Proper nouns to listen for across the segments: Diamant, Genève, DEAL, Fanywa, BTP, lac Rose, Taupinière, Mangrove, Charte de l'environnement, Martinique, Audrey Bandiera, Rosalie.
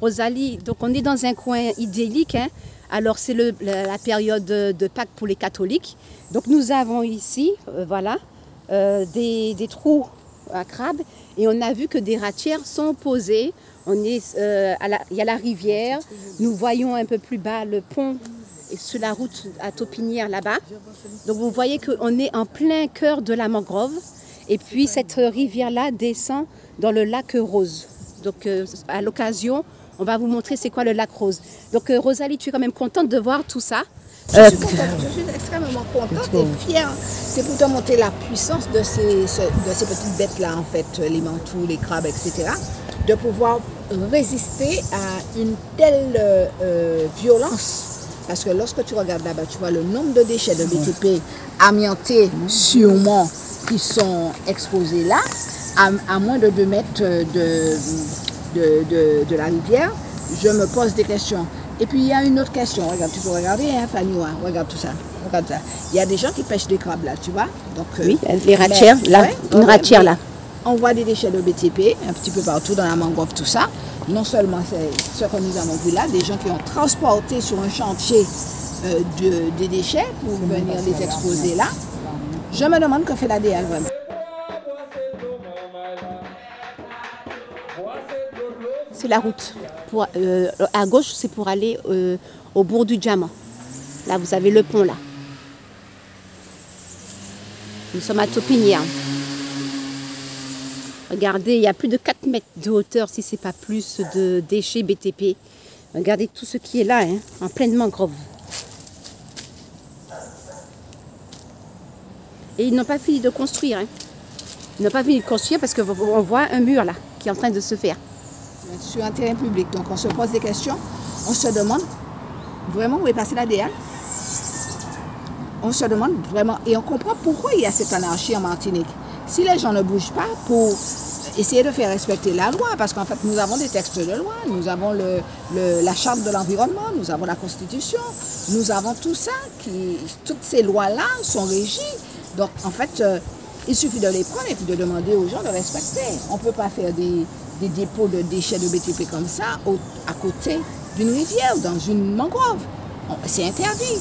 Rosalie, donc on est dans un coin idyllique, hein. Alors c'est la période de Pâques pour les catholiques. Donc nous avons ici, voilà, des trous à crabes et on a vu que des ratières sont posées. On est, il y a la rivière, nous voyons un peu plus bas le pont et sur la route à Taupinière là-bas. Donc vous voyez qu'on est en plein cœur de la mangrove et puis cette rivière-là descend dans le lac Rose. Donc à l'occasion, on va vous montrer c'est quoi le lac Rose. Donc Rosalie, tu es quand même contente de voir tout ça? Je suis extrêmement contente et fière. C'est pour te montrer la puissance de ces petites bêtes-là, en fait, les mantous, les crabes, etc. De pouvoir résister à une telle violence. Parce que lorsque tu regardes là-bas, tu vois le nombre de déchets de BTP amiantés, sûrement, qui sont exposés là, à moins de 2 mètres de la rivière. Je me pose des questions. Et puis il y a une autre question. Regarde, tu peux regarder, hein, Fanny, hein, regarde tout ça. Regarde ça. Il y a des gens qui pêchent des crabes là, tu vois. Donc, oui, les ratières, là. Ouais, une ratière là. On voit des déchets de BTP un petit peu partout dans la mangrove, tout ça. Non seulement ce que nous avons vu là, des gens qui ont transporté sur un chantier des déchets pour venir les exposer là. Je me demande que fait la DEAL vraiment. C'est la route. À gauche, c'est pour aller au bourg du Diamant. Là, vous avez le pont là. Nous sommes à Taupinière. Regardez, il y a plus de 4 mètres de hauteur, si ce n'est pas plus, de déchets BTP. Regardez tout ce qui est là, hein, en pleine mangrove. Et ils n'ont pas fini de construire. Hein. Ils n'ont pas fini de construire parce qu'on voit un mur là, qui est en train de se faire. Sur un terrain public, donc on se pose des questions. On se demande vraiment où est passée la DEAL. On se demande vraiment, et on comprend pourquoi il y a cette anarchie en Martinique. Si les gens ne bougent pas pour essayer de faire respecter la loi, parce qu'en fait, nous avons des textes de loi, nous avons la Charte de l'environnement, nous avons la Constitution, nous avons tout ça, toutes ces lois-là sont régies. Donc, en fait, il suffit de les prendre et puis de demander aux gens de respecter. On ne peut pas faire des dépôts de déchets de BTP comme ça à côté d'une rivière, dans une mangrove. C'est interdit.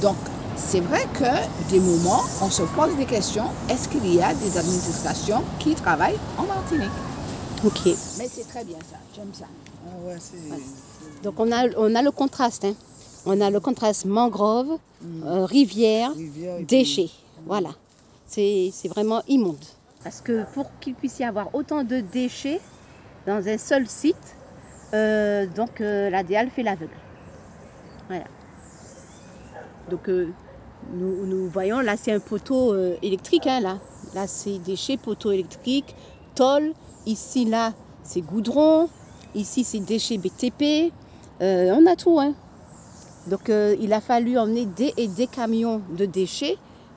Donc, c'est vrai que des moments, on se pose des questions. Est-ce qu'il y a des administrations qui travaillent en Martinique? Ok. Mais c'est très bien ça, j'aime ça. Ah ouais, voilà. Donc on a le contraste. Hein. On a le contraste mangrove, rivière, déchets. Voilà. C'est vraiment immonde. Parce que pour qu'il puisse y avoir autant de déchets dans un seul site, la DEAL fait l'aveugle. Voilà. Donc nous voyons, là c'est un poteau électrique, hein, là c'est déchets, poteau électrique, tôle, ici là c'est goudron, ici c'est déchets BTP, on a tout. Hein. Donc il a fallu emmener des camions de déchets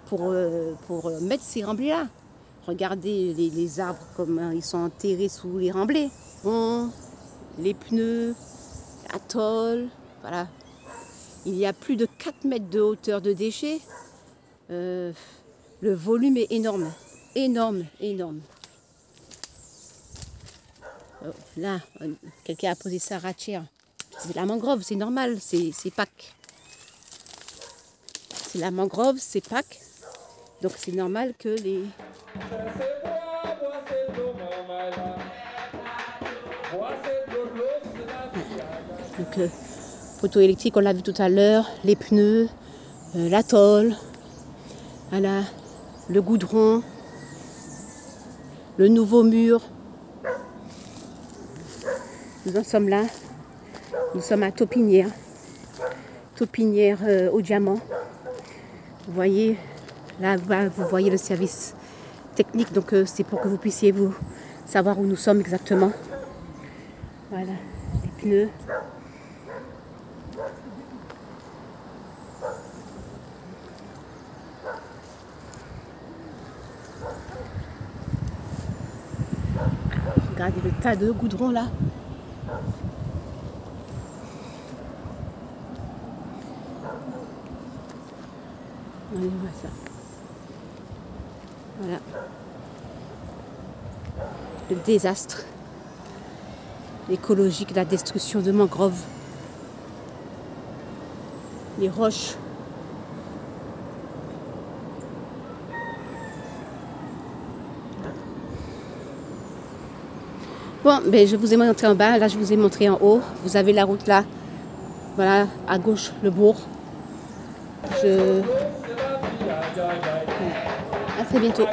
pour mettre ces remblais là. Regardez les arbres comme hein, ils sont enterrés sous les remblais. Bon, les pneus, la tôle, voilà. Il y a plus de 4 mètres de hauteur de déchets. Le volume est énorme. Énorme, énorme. Oh, là, quelqu'un a posé sa ratière. C'est la mangrove, c'est normal, c'est Pâques. C'est la mangrove, c'est Pâques. Donc c'est normal que les... Donc, poteau électrique, on l'a vu tout à l'heure, les pneus, la tôle, voilà, le goudron, le nouveau mur. Nous en sommes là, nous sommes à Taupinière, au Diamant. Vous voyez, là-bas, vous voyez le service technique, donc c'est pour que vous puissiez vous savoir où nous sommes exactement. Voilà, les pneus. Regardez le tas de goudron là. On voit ça. Voilà. Le désastre. écologique, la destruction de mangroves, les roches. Bon, ben, je vous ai montré en bas, là je vous ai montré en haut. Vous avez la route là, voilà, à gauche, le bourg. À très bientôt.